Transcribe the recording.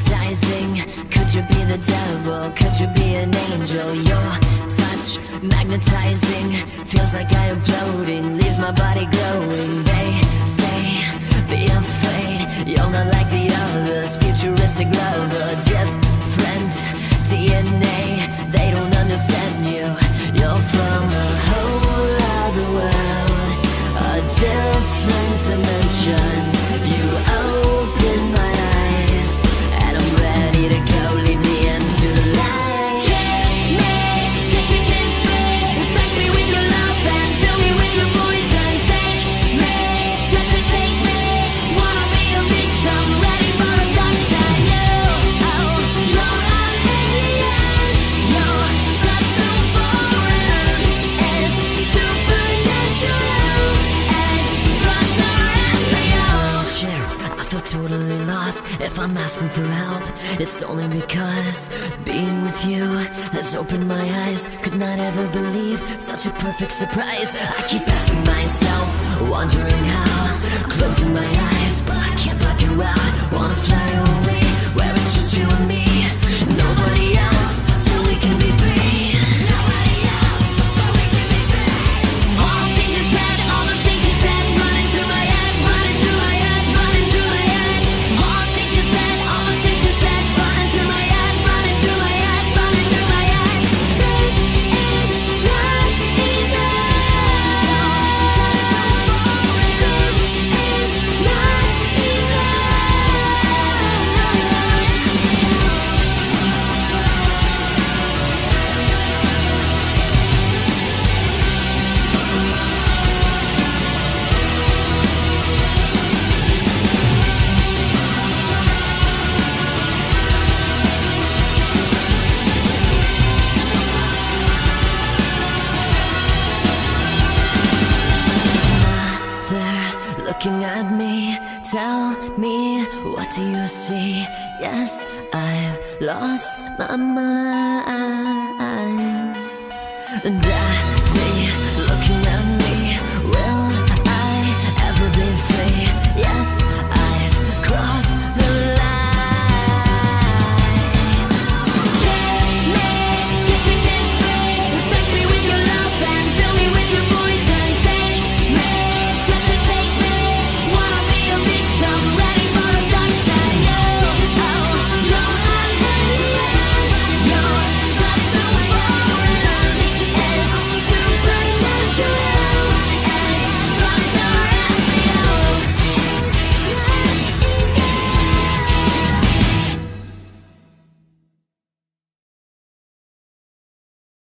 hypnotizing. Could you be the devil? Could you be an angel? Your touch magnetizing, feels like I am floating, leaves my body glowing. They say, be afraid, you're not like the others. Futuristic lover, different DNA. They don't understand you. You're from a whole other world, a different dimension. You open my eyes, and I'm ready to go. Lead me into the light. Kiss me, infect me with your love and fill me with your poison. Take me, wanna be a victim, ready for abduction. You, oh, you're an alien, your touch so foreign, it's supernatural, and drugs are after you. Oh shit, I feel totally lost. If I'm asking for help, it's only because being with you has opened my eyes. Could not ever believe such a perfect surprise. I keep asking myself, wondering how. Closing my eyes, but I can't block you out. Wanna fly away, where it's just you and me. Nobody else, so we can be free. All the things you said, all the things you said, running through my head, running through my head, running through my head. All the things you said, all the things you said, running through my head, running through my head, running through my head. This is not enough. That's so boring. This is not enough. Mother, looking at me, tell me, what do you see? Yes, I've lost my mind. And I